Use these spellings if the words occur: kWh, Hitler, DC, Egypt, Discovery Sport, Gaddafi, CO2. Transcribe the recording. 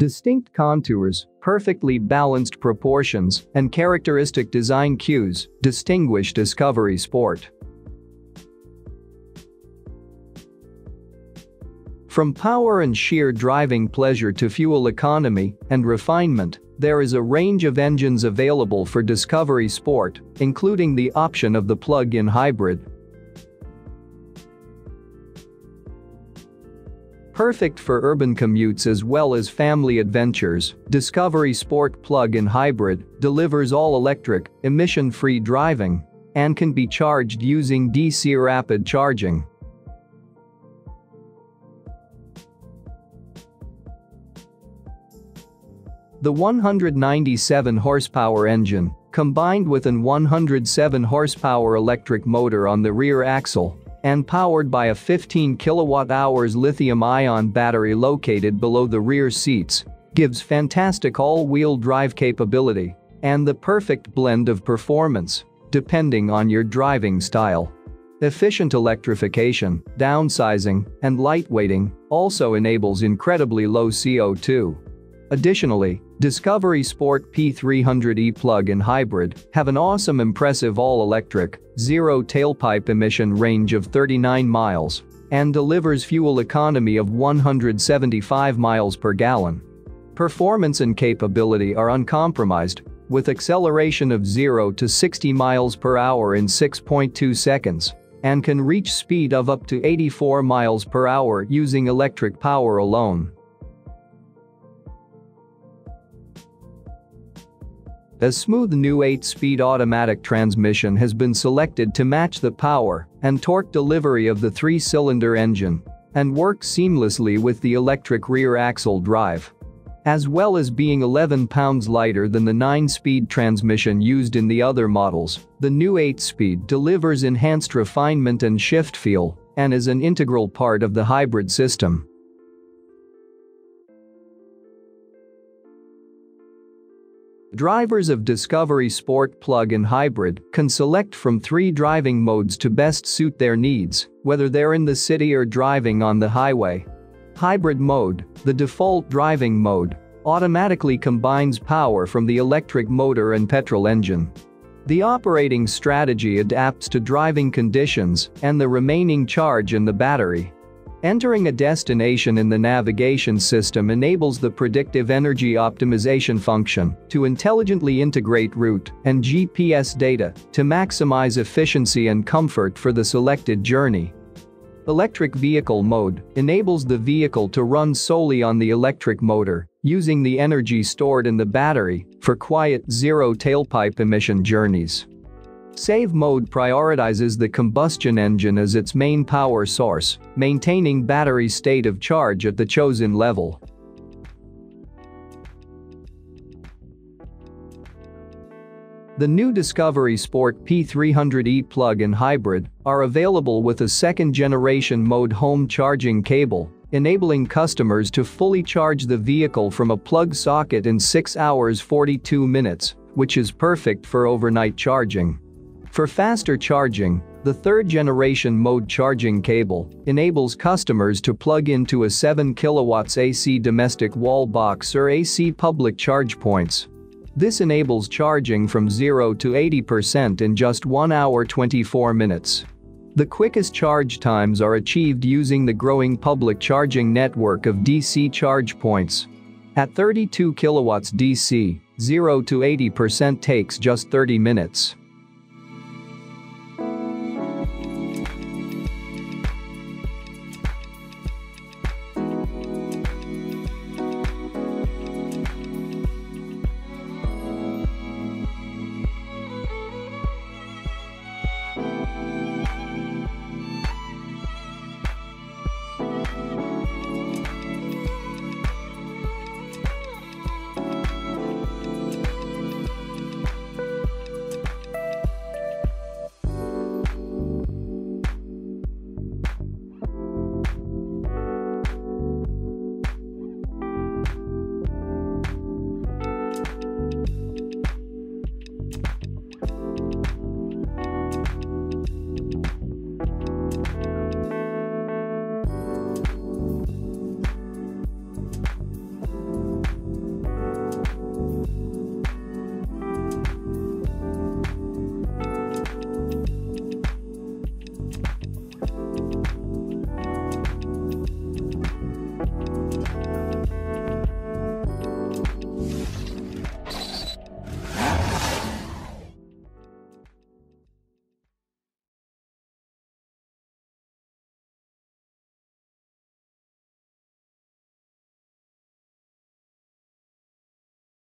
Distinct contours, perfectly balanced proportions, and characteristic design cues distinguish Discovery Sport. From power and sheer driving pleasure to fuel economy and refinement, there is a range of engines available for Discovery Sport, including the option of the plug-in hybrid. Perfect for urban commutes as well as family adventures, Discovery Sport plug-in hybrid delivers all-electric, emission-free driving and can be charged using DC rapid charging. The 197 horsepower engine, combined with an 107 horsepower electric motor on the rear axle, and powered by a 15 kWh lithium-ion battery located below the rear seats, gives fantastic all-wheel drive capability and the perfect blend of performance, depending on your driving style. Efficient electrification, downsizing, and lightweighting also enables incredibly low CO2. Additionally, Discovery Sport P300e plug-in hybrid have an awesome impressive all-electric, zero tailpipe emission range of 39 miles and delivers fuel economy of 175 miles per gallon. Performance and capability are uncompromised, with acceleration of 0 to 60 miles per hour in 6.2 seconds and can reach speed of up to 84 miles per hour using electric power alone. A smooth new 8-speed automatic transmission has been selected to match the power and torque delivery of the 3-cylinder engine and works seamlessly with the electric rear axle drive. As well as being 11 pounds lighter than the 9-speed transmission used in the other models, the new 8-speed delivers enhanced refinement and shift feel and is an integral part of the hybrid system. Drivers of Discovery Sport plug-in hybrid can select from 3 driving modes to best suit their needs, whether they're in the city or driving on the highway. Hybrid mode, the default driving mode, automatically combines power from the electric motor and petrol engine. The operating strategy adapts to driving conditions and the remaining charge in the battery. Entering a destination in the navigation system enables the predictive energy optimization function to intelligently integrate route and GPS data to maximize efficiency and comfort for the selected journey. Electric vehicle mode enables the vehicle to run solely on the electric motor, using the energy stored in the battery for quiet, zero tailpipe emission journeys. Save mode prioritizes the combustion engine as its main power source, maintaining battery state of charge at the chosen level. The new Discovery Sport P300e plug-in hybrid are available with a second-generation mode home charging cable, enabling customers to fully charge the vehicle from a plug socket in 6 hours 42 minutes, which is perfect for overnight charging. For faster charging, the third-generation mode charging cable enables customers to plug into a 7 kW AC domestic wall box or AC public charge points. This enables charging from 0 to 80% in just 1 hour 24 minutes. The quickest charge times are achieved using the growing public charging network of DC charge points. At 32 kW DC, 0 to 80% takes just 30 minutes.